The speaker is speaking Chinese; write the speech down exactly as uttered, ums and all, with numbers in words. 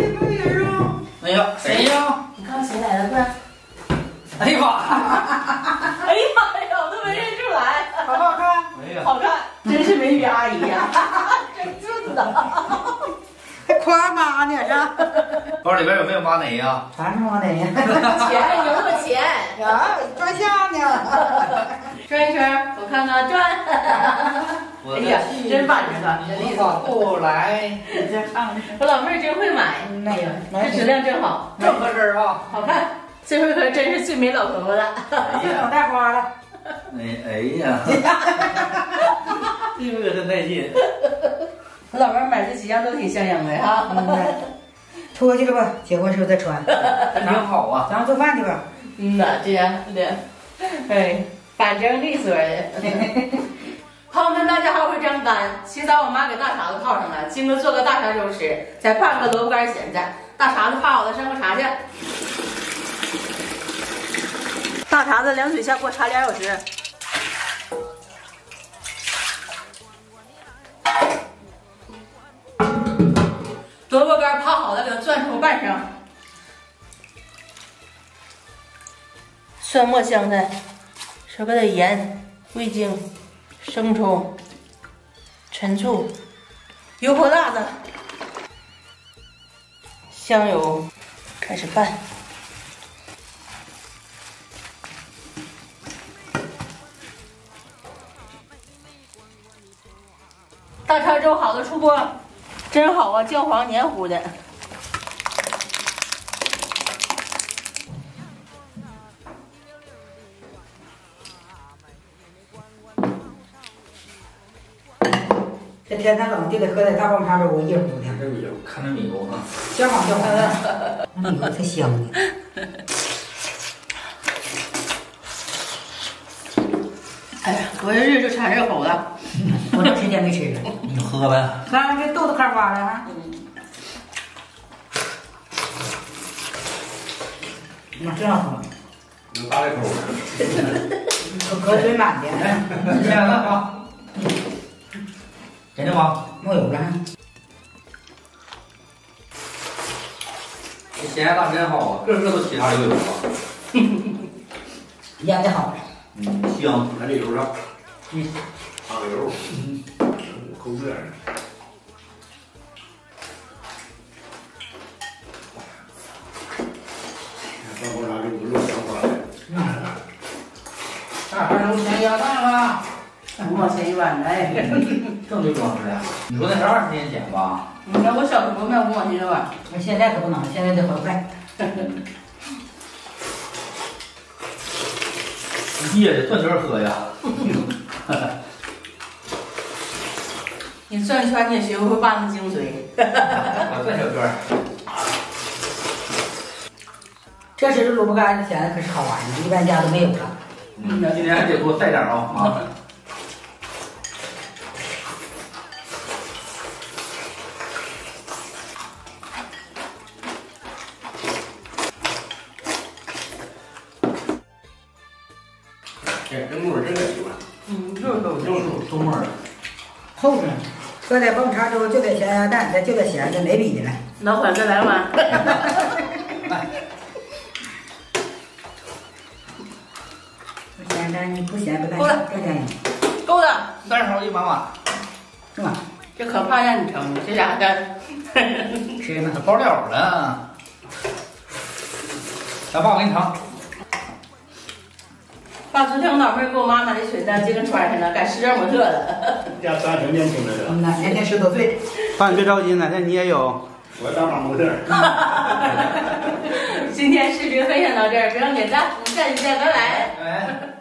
没有人肉。没有，谁呀？你看谁来了？快！哎呀妈！哎呀妈呀，我都没认出来。好不好看？没有。好看，真是美女阿姨呀！真俊呐！还夸妈呢呀？包里边有没有马奶呀？啥是马奶呀？钱有没有钱？啊，转向呢。转一圈，我看看转。 哎呀，真板正啊！真厉害！后来你再看看，我老妹儿真会买。哎呀，这质量真好，正合身啊，好看。这回可真是最美老婆婆了，这脑袋花了。哎哎呀，这个真带劲。我老妹儿买这几样都挺像样的哈。脱去了吧，结婚时候再穿。挺好啊，咱们做饭去吧。嗯呐，这样的，哎，板正利索的。 朋友们，大家好，我是张丹。洗澡我妈给大碴子泡上了，今个做个大碴粥吃，再拌个萝卜干咸菜。大碴子泡好了，上锅查去。大碴子凉水下锅查俩小时。萝卜干泡好了，给它攥出半升。蒜末、香菜，少搁点盐、味精。 生抽、陈醋、油泼辣子、香油，开始拌。大碴粥好了，出锅，真好啊，焦黄黏糊的。这天太冷，就得喝点大棒碴粥，我一壶呢。这米油，看这米油啊，焦黄焦黄的，那米油才香呢。哎呀，隔着日就馋热狗了，多长时间没吃了？你喝呗。看这豆子开花了哈。妈，真好喝。能大一口。口口水满的。你先来啊。 真的吗？没有了。这咸鸭蛋真好啊，个个都其他流油啊。腌的好。嗯，香，来这油上。嗯，大油。嗯，抠这样。大锅啥就不落香花了。大花都咸鸭蛋了。 五毛钱一碗来，正对装的。你说那是二十年前吧？你看我小时候卖五毛钱一碗，那现在可不能，现在得还快。你也得转圈喝呀！你转一圈你也学不会拌的精髓。我转小圈。这时萝卜干的甜可是好玩的，一般家都没有了。嗯，今天还得给我带点啊啊！ 后面搁点棒碴粥，就得咸鸭蛋，再就得咸的，没比的了。老板，再来碗。不咸蛋，你不咸不带。够了，再加一。够了，三勺一满碗。是吧？这可怕让你盛，这家干。吃吧，包了了。来，爸，我给你尝。爸，昨天我老妹儿给我妈买的裙子，今个穿上了，改时装模特了。 家三成年轻了，哪年才十多岁？爸，你别着急，哪天你也有。我当马模特。今天视频分享到这儿，别忘点赞、点赞、点赞，拜拜。拜拜。